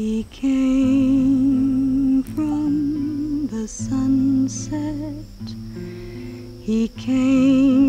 He came from the sunset. He came